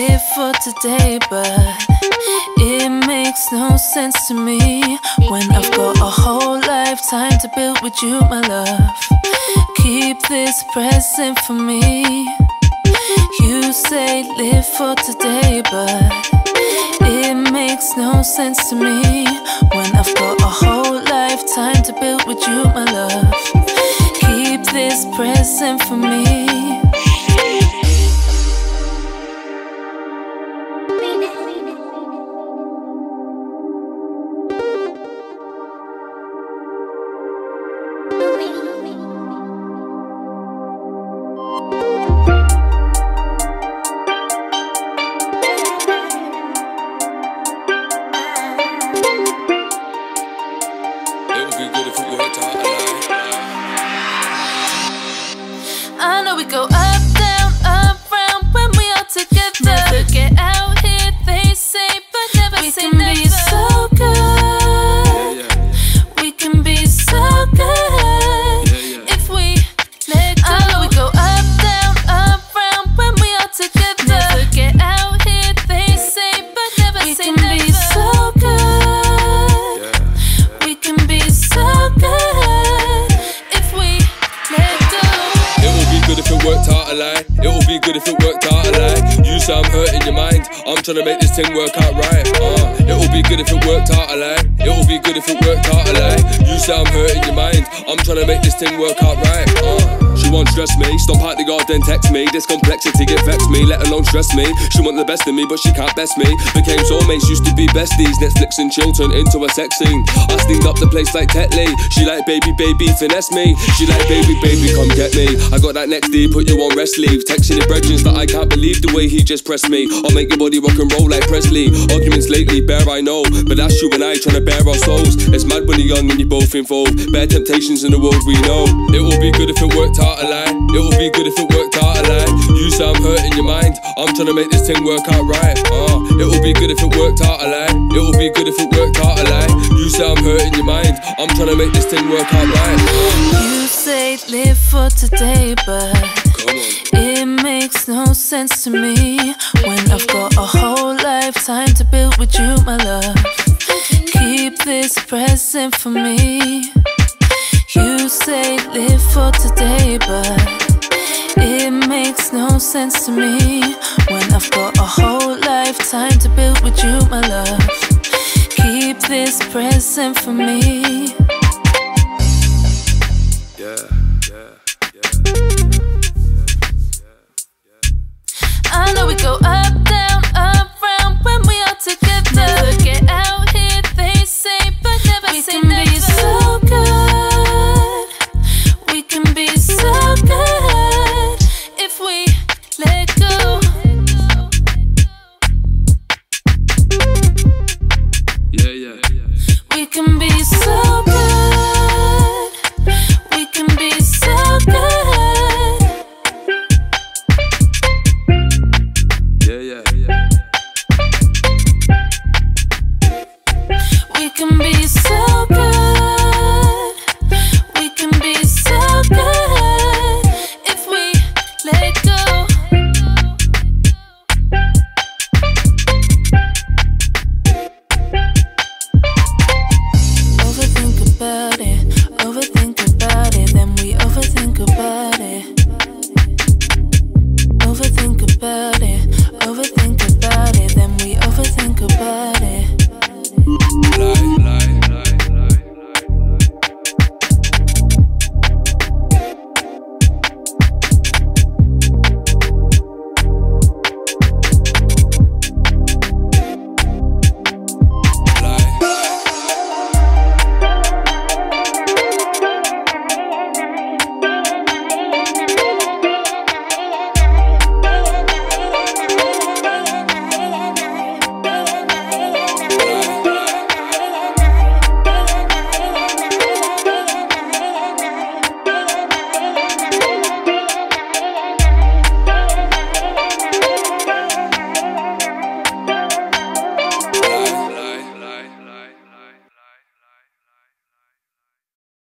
live for today, but it makes no sense to me when I've got a whole lifetime to build with you, my love. Keep this present for me. You say live for today, but it makes no sense to me when I've got a whole lifetime to build with you, my love. Keep this present for me. I know we go up, down, up, round when we are together. Never get out here, they say, but never we say never. We can be so good, yeah. We can be so good, yeah. If we let go. I know we go up, down, up, round when we are together. Never get out here, they say, but never we say never. We can be so good, yeah. We can be so good, if we let go. If it worked out a lie, it will be good if it worked out a lie. You say I'm hurting your mind, I'm trying to make this thing work out right. It will be good if it worked out a lie, it will be good if it worked out a lie. You say I'm hurting your mind, I'm trying to make this thing work out right. She won't stress me, stop out the garden, text me. This complexity get vexed me, let alone stress me. She want the best of me, but she can't best me. Became soulmates, used to be besties. Netflix and chill turned into a sex scene. I steamed up the place like Tetley. She like baby, baby, finesse me. She like baby, baby, come get me. I got that next D, put you on rest leave. Texting the brethrens that I can't believe the way he just pressed me. I'll make your body rock and roll like Presley. Arguments lately, bare I know, but that's you and I trying to bare our souls. It's mad when you're young and you're both involved. Bare temptations in the world we know. It will be good if it worked out a lie. It will be good if it worked out a lie. You say I'm hurting your mind, I'm trying to make this thing work out right. It will be good if it worked out a lie. It will be good if it worked out a lie. You say I'm hurting your mind, I'm trying to make this thing work out right. You say live for today, but it makes no sense to me when I've got a whole lifetime to build with you, my love. Keep this present for me. You say live for today, but it makes no sense to me when I've got a whole lifetime to build with you, my love. Keep this present for me.